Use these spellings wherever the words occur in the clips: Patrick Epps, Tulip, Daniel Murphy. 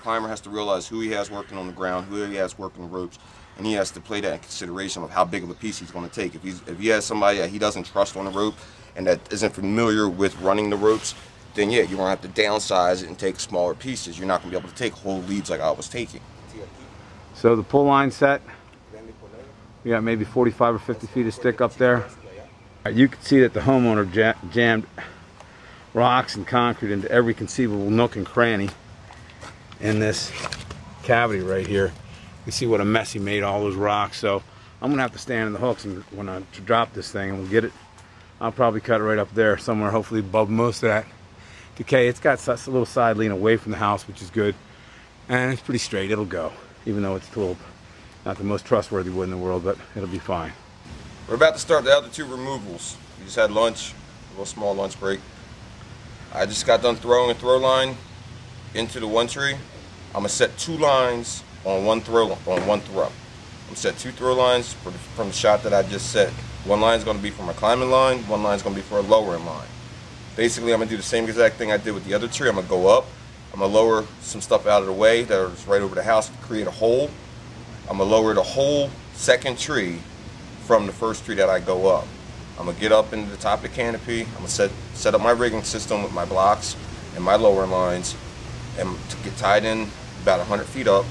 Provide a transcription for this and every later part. climber has to realize who he has working on the ground, who he has working the ropes, and he has to play that in consideration of how big of a piece he's going to take. If he has somebody that he doesn't trust on the rope and that isn't familiar with running the ropes, then yeah, you're going to have to downsize it and take smaller pieces. You're not going to be able to take whole leads like I was taking. So the pull line set, you got maybe 45 or 50 feet of stick up there. You can see that the homeowner jammed rocks and concrete into every conceivable nook and cranny in this cavity right here. You see what a mess he made, all those rocks. So I'm gonna have to stand in the hooks and when I drop this thing and we'll get it. I'll probably cut it right up there somewhere, hopefully above most of that decay. It's got such a little side lean away from the house, which is good. And it's pretty straight, it'll go. Even though it's tulip, not the most trustworthy wood in the world, but it'll be fine. We're about to start the other two removals. We just had lunch, a little small lunch break. I just got done throwing a throw line into the one tree. I'm gonna set two lines on one throw. I'm gonna set two throw lines from the shot that I just set. One line's gonna be for my climbing line, one line's gonna be for a lowering line. Basically, I'm gonna do the same exact thing I did with the other tree. I'm gonna go up, I'm gonna lower some stuff out of the way that is right over the house, create a hole. I'm gonna lower the whole second tree from the first tree that I go up. I'm gonna get up into the top of the canopy. I'm gonna set up my rigging system with my blocks and my lower lines and get tied in about 100 feet up,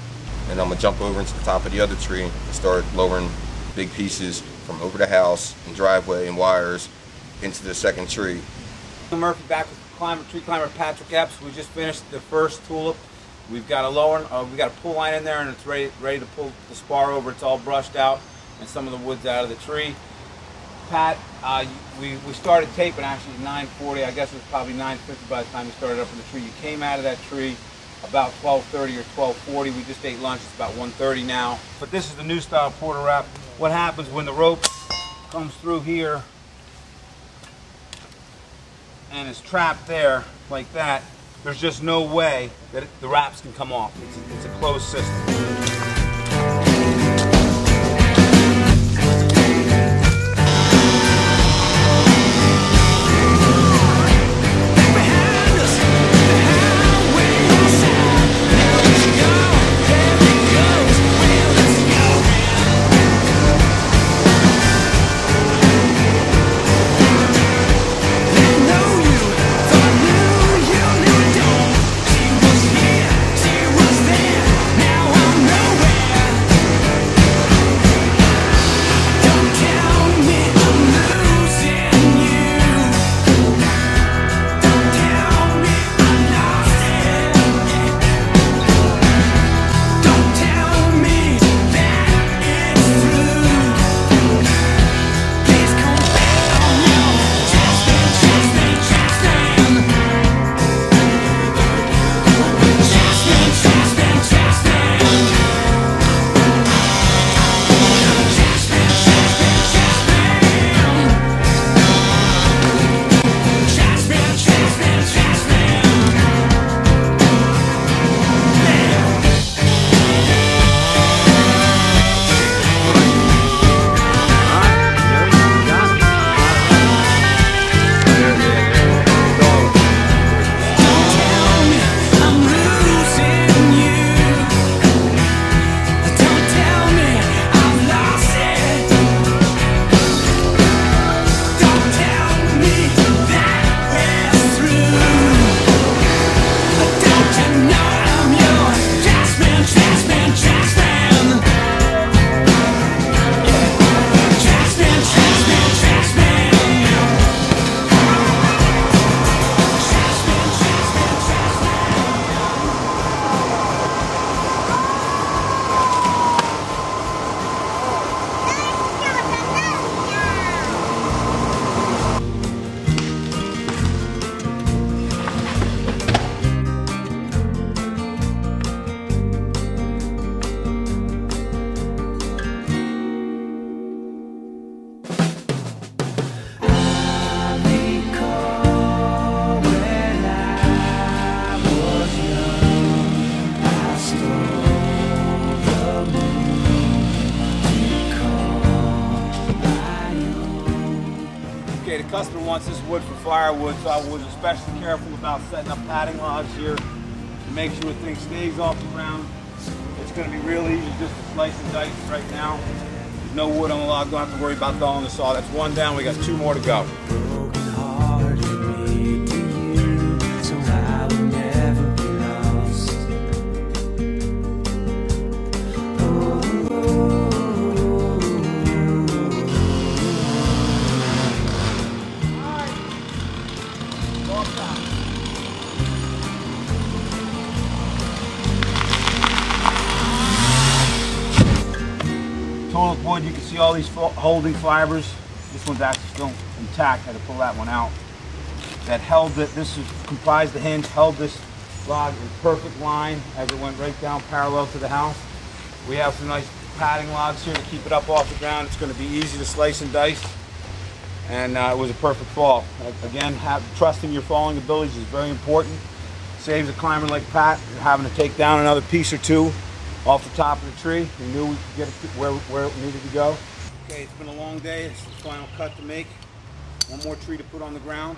and I'm gonna jump over into the top of the other tree and start lowering big pieces from over the house and driveway and wires into the second tree. Daniel Murphy back with tree climber Patrick Epps. We just finished the first tulip. We've got a pull line in there and it's ready to pull the spar over. It's all brushed out and some of the wood's out of the tree. Pat, we started taping actually at 9:40. I guess it was probably 9:50 by the time you started up in the tree. You came out of that tree about 12:30 or 12:40. We just ate lunch. It's about 1:30 now. But this is the new style quarter wrap. What happens when the rope comes through here and is trapped there like that, there's just no way that the wraps can come off. It's a closed system. The customer wants this wood for firewood, so I was especially careful about setting up padding logs here. to make sure the thing stays off the ground. It's going to be real easy just to slice and dice right now. There's no wood on the log. Don't have to worry about thawing the saw. That's one down. We got two more to go. Tulip wood, you can see all these holding fibers. This one's actually still intact. I had to pull that one out. That held it. This is, comprised the hinge, held this log in perfect line as it went right down parallel to the house. We have some nice padding logs here to keep it up off the ground. It's going to be easy to slice and dice. And it was a perfect fall. Again, trusting your falling abilities is very important. Saves a climber like Pat having to take down another piece or two off the top of the tree. We knew we could get it where it needed to go. Okay, it's been a long day. It's the final cut to make. One more tree to put on the ground.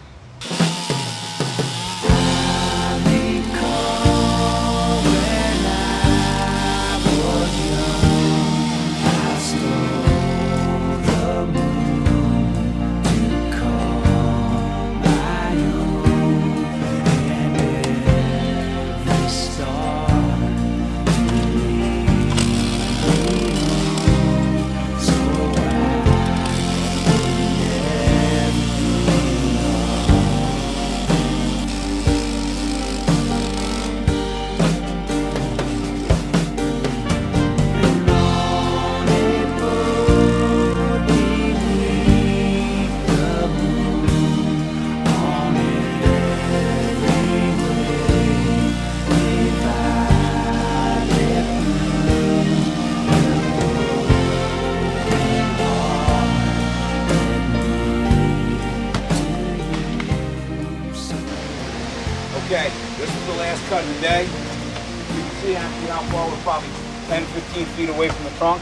Okay, this is the last cut of the day. You can see actually how far we're probably 10, 15 feet away from the trunk.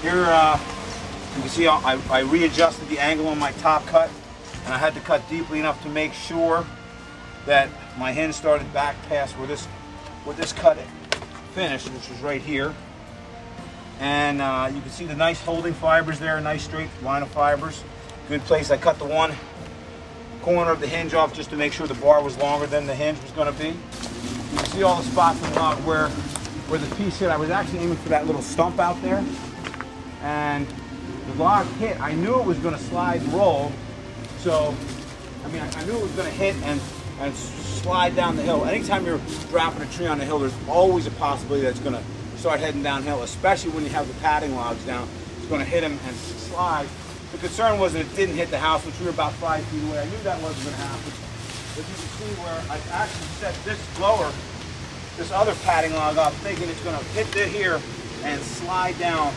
Here, you can see how I readjusted the angle on my top cut, and I had to cut deeply enough to make sure that my hinge started back past where this cut finished, which was right here. And you can see the nice holding fibers there, a nice straight line of fibers. Good place. I cut the one corner of the hinge off just to make sure the bar was longer than the hinge was going to be. You can see all the spots in the log where the piece hit. I was actually aiming for that little stump out there, and the log hit. I knew it was going to slide and roll, so I mean I knew it was going to hit and slide down the hill. Anytime you're dropping a tree on the hill, there's always a possibility that it's going to start heading downhill, especially when you have the padding logs down. It's going to hit them and slide. The concern was that it didn't hit the house, which we were about 5 feet away. I knew that wasn't going to happen. But you can see where I actually set this lower, this other padding log up, thinking it's going to hit here and slide down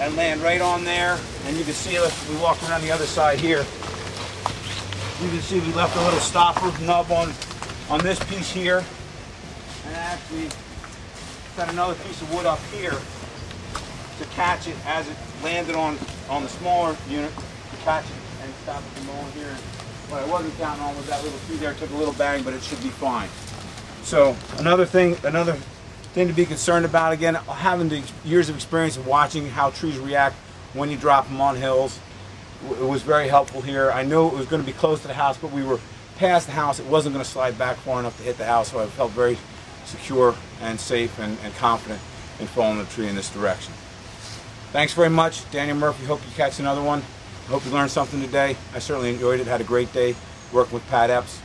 and land right on there. And you can see if we walk around the other side here, you can see we left a little stopper nub on this piece here. And actually set another piece of wood up here to catch it as it landed on the smaller unit, to catch it and stop it from over here. What I wasn't counting on was that little tree there took a little bang, but it should be fine. So another thing to be concerned about, again, having the years of experience of watching how trees react when you drop them on hills, it was very helpful here. I knew it was going to be close to the house, but we were past the house. It wasn't going to slide back far enough to hit the house, so I felt very secure and safe and confident in following the tree in this direction. Thanks very much. Daniel Murphy, hope you catch another one. I hope you learned something today. I certainly enjoyed it. Had a great day working with Pat Epps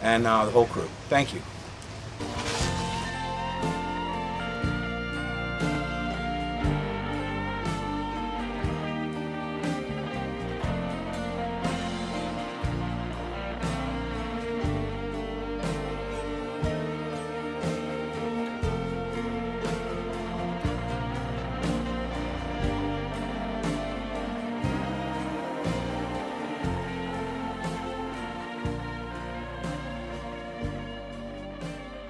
and the whole crew. Thank you.